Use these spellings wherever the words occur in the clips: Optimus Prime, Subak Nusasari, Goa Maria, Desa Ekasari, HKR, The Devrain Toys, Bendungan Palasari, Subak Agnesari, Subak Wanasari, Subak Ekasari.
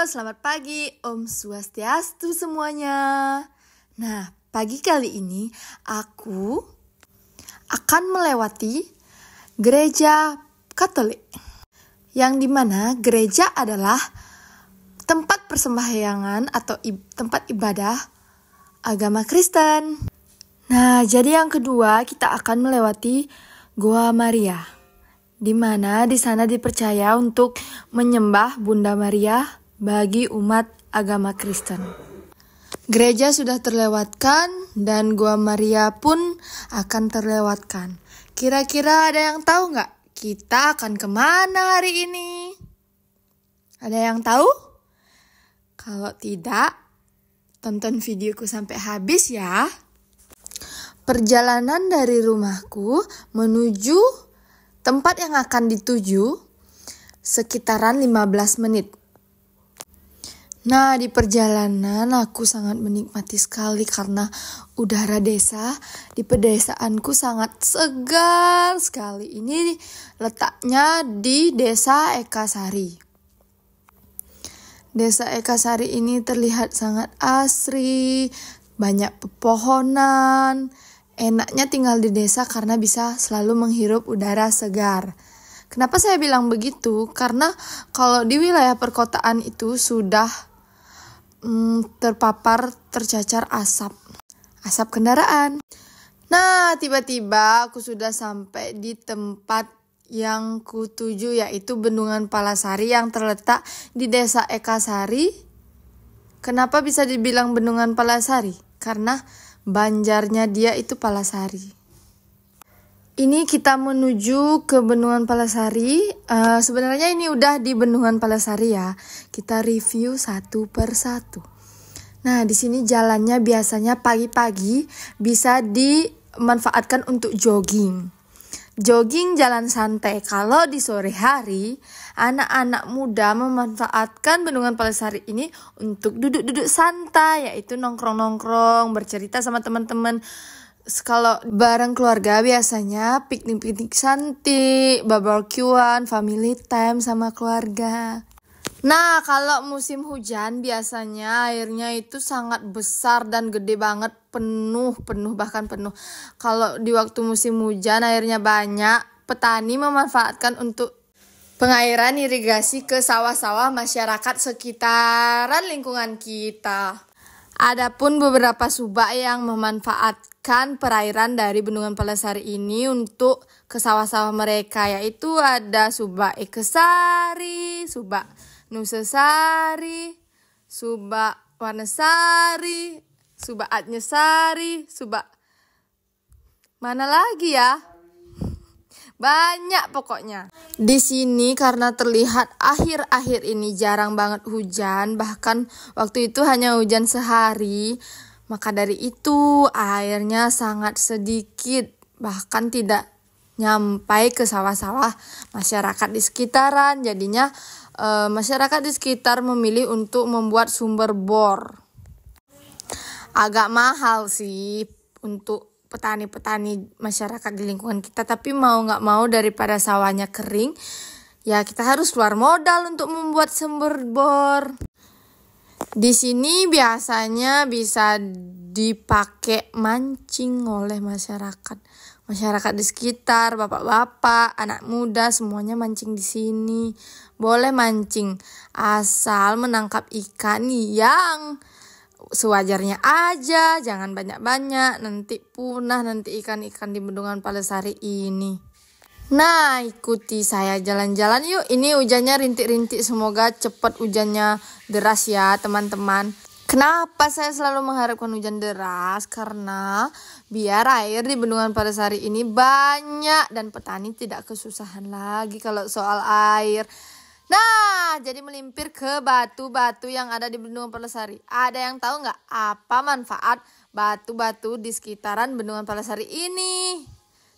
Halo, selamat pagi, Om Swastiastu semuanya. Nah, pagi kali ini aku akan melewati gereja Katolik, yang dimana gereja adalah tempat persembahyangan atau tempat ibadah agama Kristen. Nah, jadi yang kedua kita akan melewati Goa Maria, dimana di sana dipercaya untuk menyembah Bunda Maria bagi umat agama Kristen. Gereja sudah terlewatkan dan Goa Maria pun akan terlewatkan. Kira-kira ada yang tahu nggak kita akan kemana hari ini? Ada yang tahu? Kalau tidak, tonton videoku sampai habis ya. Perjalanan dari rumahku menuju tempat yang akan dituju sekitaran 15 menit. Nah, di perjalanan aku sangat menikmati sekali karena udara desa di pedesaanku sangat segar sekali. Ini letaknya di Desa Ekasari. Desa Ekasari ini terlihat sangat asri, banyak pepohonan. Enaknya tinggal di desa karena bisa selalu menghirup udara segar. Kenapa saya bilang begitu? Karena kalau di wilayah perkotaan itu sudah tercacar asap kendaraan. Nah, tiba-tiba aku sudah sampai di tempat yang kutuju, yaitu Bendungan Palasari yang terletak di Desa Ekasari. Kenapa bisa dibilang Bendungan Palasari? Karena banjarnya dia itu Palasari. Ini kita menuju ke Bendungan Palasari. Sebenarnya ini udah di Bendungan Palasari ya. Kita review satu per satu. Nah, di sini jalannya biasanya pagi-pagi bisa dimanfaatkan untuk jogging. Jogging jalan santai. Kalau di sore hari, anak-anak muda memanfaatkan Bendungan Palasari ini untuk duduk-duduk santai, yaitu nongkrong-nongkrong, bercerita sama teman-teman. Kalau bareng keluarga biasanya piknik-piknik santai, barbekyuan, family time sama keluarga. Nah, kalau musim hujan biasanya airnya itu sangat besar dan gede banget, penuh. Kalau di waktu musim hujan airnya banyak, petani memanfaatkan untuk pengairan irigasi ke sawah-sawah masyarakat sekitaran lingkungan kita. Adapun beberapa subak yang memanfaatkan perairan dari Bendungan Palasari ini untuk ke sawah-sawah mereka, yaitu ada Subak Ekasari, Subak Nusasari, Subak Wanasari, Subak Agnesari, Subak mana lagi ya? Banyak pokoknya. Di sini karena terlihat akhir-akhir ini jarang banget hujan, bahkan waktu itu hanya hujan sehari, maka dari itu airnya sangat sedikit, bahkan tidak nyampai ke sawah-sawah masyarakat di sekitaran. Jadinya masyarakat di sekitar memilih untuk membuat sumber bor. Agak mahal sih untuk petani-petani masyarakat di lingkungan kita, tapi mau nggak mau daripada sawahnya kering, ya kita harus keluar modal untuk membuat sumber bor. Di sini biasanya bisa dipakai mancing oleh masyarakat di sekitar, bapak-bapak, anak muda, semuanya mancing di sini. Boleh mancing asal menangkap ikan yang sewajarnya aja, jangan banyak-banyak, nanti punah nanti ikan-ikan di Bendungan Palasari ini. Nah, ikuti saya jalan-jalan yuk. Ini hujannya rintik-rintik, semoga cepat hujannya deras ya teman-teman. Kenapa saya selalu mengharapkan hujan deras? Karena biar air di Bendungan Palasari ini banyak dan petani tidak kesusahan lagi kalau soal air. Nah, jadi melimpir ke batu-batu yang ada di Bendungan Palasari. Ada yang tahu nggak apa manfaat batu-batu di sekitaran Bendungan Palasari ini?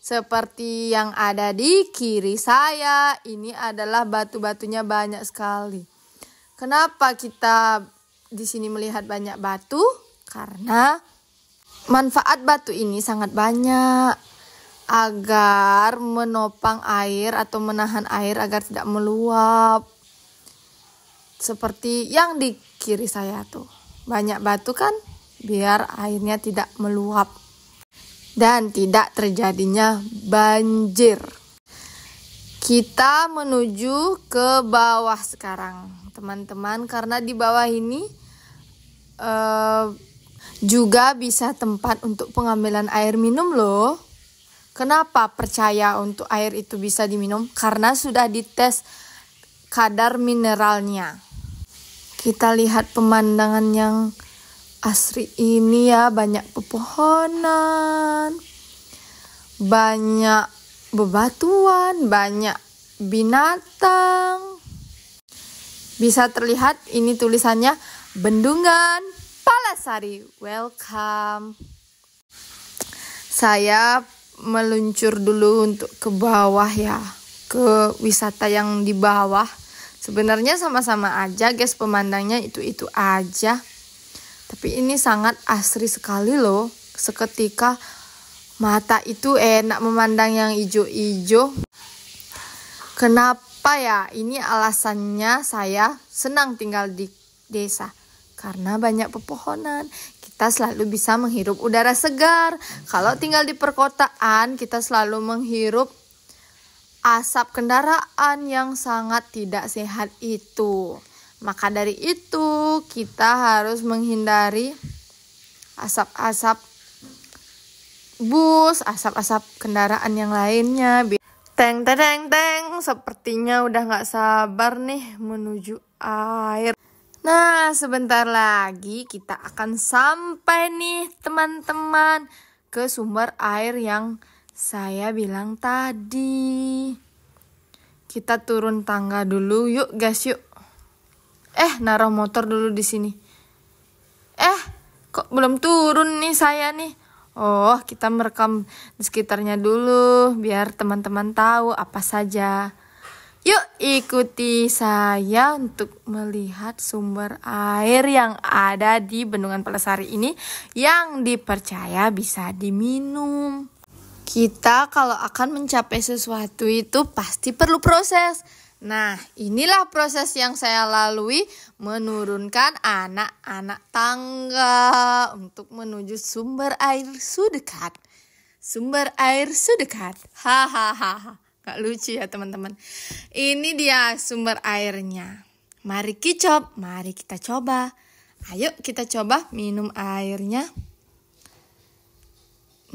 Seperti yang ada di kiri saya, ini adalah batu-batunya banyak sekali. Kenapa kita di sini melihat banyak batu? Karena manfaat batu ini sangat banyak, agar menopang air atau menahan air agar tidak meluap. seperti yang di kiri saya tuh. Banyak batu kan, biar airnya tidak meluap dan tidak terjadinya banjir. Kita menuju ke bawah sekarang, teman-teman, karena di bawah ini juga bisa tempat untuk pengambilan air minum loh. Kenapa percaya untuk air itu bisa diminum? Karena sudah dites kadar mineralnya. Kita lihat pemandangan yang asri ini ya, banyak pepohonan, banyak bebatuan, banyak binatang. Bisa terlihat ini tulisannya Bendungan Palasari. Welcome. Saya meluncur dulu untuk ke bawah ya, ke wisata yang di bawah. Sebenarnya sama-sama aja guys, pemandangnya itu-itu aja. Tapi ini sangat asri sekali loh. Seketika mata itu enak memandang yang ijo-ijo. Kenapa ya? Ini alasannya saya senang tinggal di desa. Karena banyak pepohonan. Kita selalu bisa menghirup udara segar. Kalau tinggal di perkotaan, kita selalu menghirup asap kendaraan yang sangat tidak sehat itu. Maka dari itu kita harus menghindari asap-asap bus, asap-asap kendaraan yang lainnya. Teng teng teng, sepertinya udah gak sabar nih menuju air. Nah, sebentar lagi kita akan sampai nih teman-teman ke sumber air yang saya bilang tadi. Kita turun tangga dulu, yuk guys, yuk. Naruh motor dulu di sini. Kok belum turun nih saya nih. Oh, kita merekam di sekitarnya dulu biar teman-teman tahu apa saja. Yuk ikuti saya untuk melihat sumber air yang ada di Bendungan Palasari ini yang dipercaya bisa diminum. Kita kalau akan mencapai sesuatu itu pasti perlu proses. Nah, inilah proses yang saya lalui, menurunkan anak-anak tangga untuk menuju sumber air sedekat. Sumber air sedekat. Hahaha. Gak lucu ya teman-teman. Ini dia sumber airnya. Mari kicop, mari kita coba. Ayo kita coba minum airnya.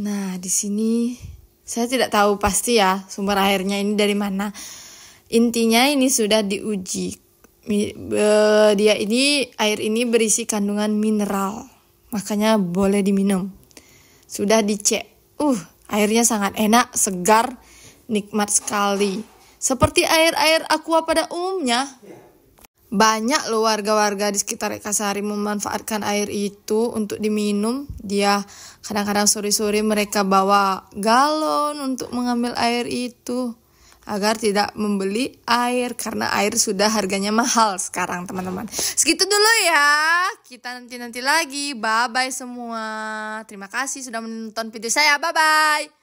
Nah, di sini saya tidak tahu pasti ya sumber airnya ini dari mana. Intinya ini sudah diuji. Dia ini, air ini berisi kandungan mineral. Makanya boleh diminum. Sudah dicek. Airnya sangat enak, segar, nikmat sekali. Seperti air-air aqua pada umumnya. Banyak loh warga-warga di sekitar Ekasari memanfaatkan air itu untuk diminum. Dia kadang-kadang sore-sore mereka bawa galon untuk mengambil air itu agar tidak membeli air karena air sudah harganya mahal sekarang, teman-teman. Segitu dulu ya. Kita nanti lagi. Bye-bye semua. Terima kasih sudah menonton video saya. Bye-bye.